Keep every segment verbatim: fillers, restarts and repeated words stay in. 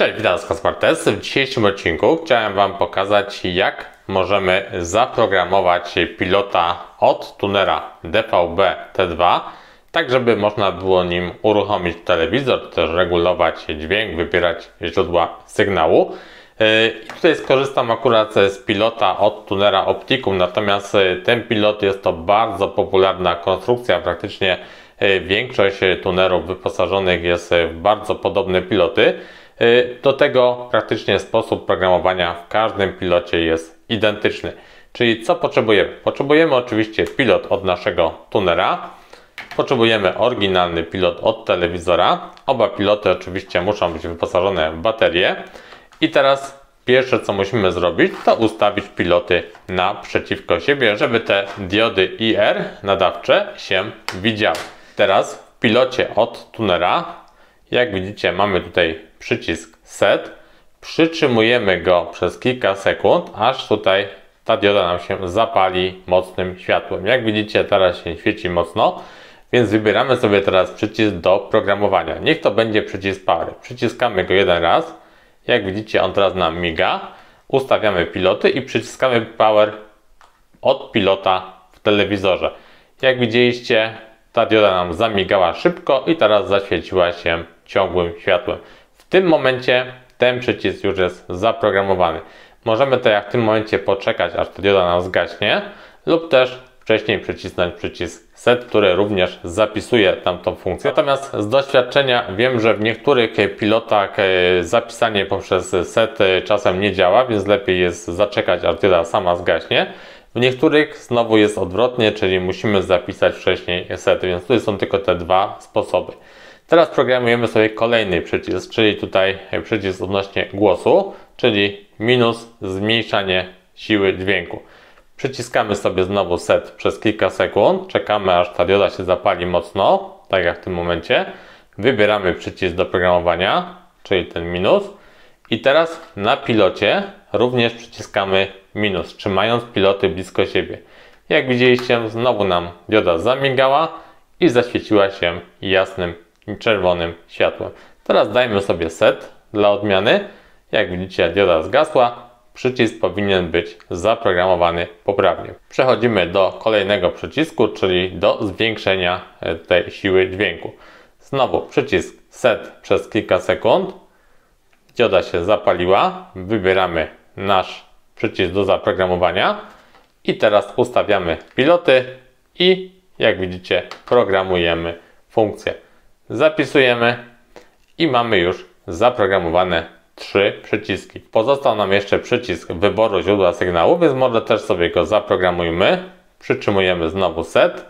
Cześć, witam z Smart-Test. W dzisiejszym odcinku chciałem Wam pokazać, jak możemy zaprogramować pilota od tunera D V B T dwa, tak żeby można było nim uruchomić telewizor, czy też regulować dźwięk, wybierać źródła sygnału. I tutaj skorzystam akurat z pilota od tunera Opticum, natomiast ten pilot jest to bardzo popularna konstrukcja, praktycznie większość tunerów wyposażonych jest w bardzo podobne piloty. Do tego praktycznie sposób programowania w każdym pilocie jest identyczny. Czyli co potrzebujemy? Potrzebujemy oczywiście pilot od naszego tunera, potrzebujemy oryginalny pilot od telewizora. Oba piloty oczywiście muszą być wyposażone w baterie. I teraz pierwsze co musimy zrobić, to ustawić piloty naprzeciwko siebie, żeby te diody I R nadawcze się widziały. Teraz w pilocie od tunera, jak widzicie, mamy tutaj przycisk set, przytrzymujemy go przez kilka sekund, aż tutaj ta dioda nam się zapali mocnym światłem. Jak widzicie, teraz się świeci mocno, więc wybieramy sobie teraz przycisk do programowania. Niech to będzie przycisk power. Przyciskamy go jeden raz. Jak widzicie, on teraz nam miga. Ustawiamy piloty i przyciskamy power od pilota w telewizorze. Jak widzieliście, ta dioda nam zamigała szybko i teraz zaświeciła się ciągłym światłem. W tym momencie ten przycisk już jest zaprogramowany. Możemy tak w tym momencie poczekać, aż ta dioda nam zgaśnie, lub też wcześniej przycisnąć przycisk set, który również zapisuje tamtą funkcję. Natomiast z doświadczenia wiem, że w niektórych pilotach zapisanie poprzez set czasem nie działa, więc lepiej jest zaczekać, aż dioda sama zgaśnie. W niektórych znowu jest odwrotnie, czyli musimy zapisać wcześniej set, więc tu są tylko te dwa sposoby. Teraz programujemy sobie kolejny przycisk, czyli tutaj przycisk odnośnie głosu, czyli minus zmniejszanie siły dźwięku. Przyciskamy sobie znowu set przez kilka sekund, czekamy aż ta dioda się zapali mocno, tak jak w tym momencie. Wybieramy przycisk do programowania, czyli ten minus. I teraz na pilocie również przyciskamy minus, trzymając piloty blisko siebie. Jak widzieliście, znowu nam dioda zamigała i zaświeciła się jasnym czerwonym światłem. Teraz dajmy sobie set dla odmiany. Jak widzicie, dioda zgasła. Przycisk powinien być zaprogramowany poprawnie. Przechodzimy do kolejnego przycisku, czyli do zwiększenia tej siły dźwięku. Znowu przycisk set przez kilka sekund. Dioda się zapaliła. Wybieramy nasz przycisk do zaprogramowania. I teraz ustawiamy piloty i jak widzicie, programujemy funkcję. Zapisujemy i mamy już zaprogramowane trzy przyciski. Pozostał nam jeszcze przycisk wyboru źródła sygnału, więc może też sobie go zaprogramujmy. Przytrzymujemy znowu set.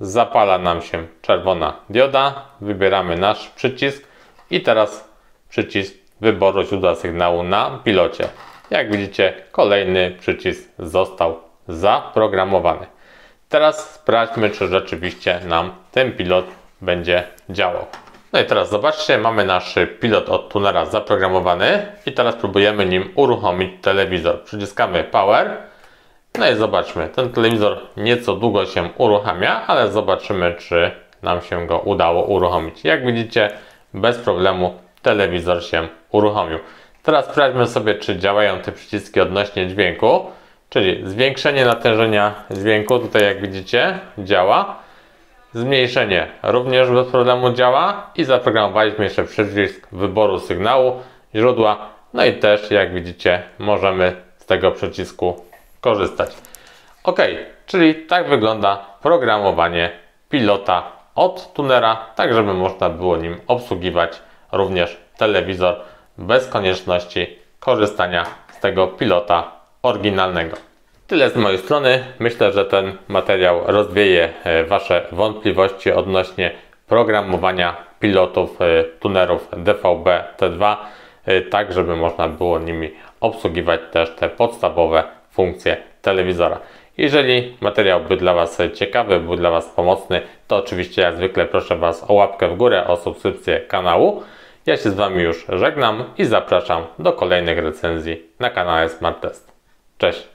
Zapala nam się czerwona dioda. Wybieramy nasz przycisk i teraz przycisk wyboru źródła sygnału na pilocie. Jak widzicie, kolejny przycisk został zaprogramowany. Teraz sprawdźmy, czy rzeczywiście nam ten pilot będzie działał. No i teraz zobaczcie, mamy nasz pilot od tunera zaprogramowany i teraz próbujemy nim uruchomić telewizor. Przyciskamy power. No i zobaczmy, ten telewizor nieco długo się uruchamia, ale zobaczymy, czy nam się go udało uruchomić. Jak widzicie, bez problemu telewizor się uruchomił. Teraz sprawdźmy sobie, czy działają te przyciski odnośnie dźwięku, czyli zwiększenie natężenia dźwięku, tutaj jak widzicie działa. Zmniejszenie również bez problemu działa i zaprogramowaliśmy jeszcze przycisk wyboru sygnału, źródła, no i też jak widzicie możemy z tego przycisku korzystać. Ok, czyli tak wygląda programowanie pilota od tunera, tak żeby można było nim obsługiwać również telewizor bez konieczności korzystania z tego pilota oryginalnego. Tyle z mojej strony. Myślę, że ten materiał rozwieje Wasze wątpliwości odnośnie programowania pilotów tunerów D V B T dwa, tak żeby można było nimi obsługiwać też te podstawowe funkcje telewizora. Jeżeli materiał był dla Was ciekawy, był dla Was pomocny, to oczywiście jak zwykle proszę Was o łapkę w górę, o subskrypcję kanału. Ja się z Wami już żegnam i zapraszam do kolejnych recenzji na kanale Smart Test. Cześć!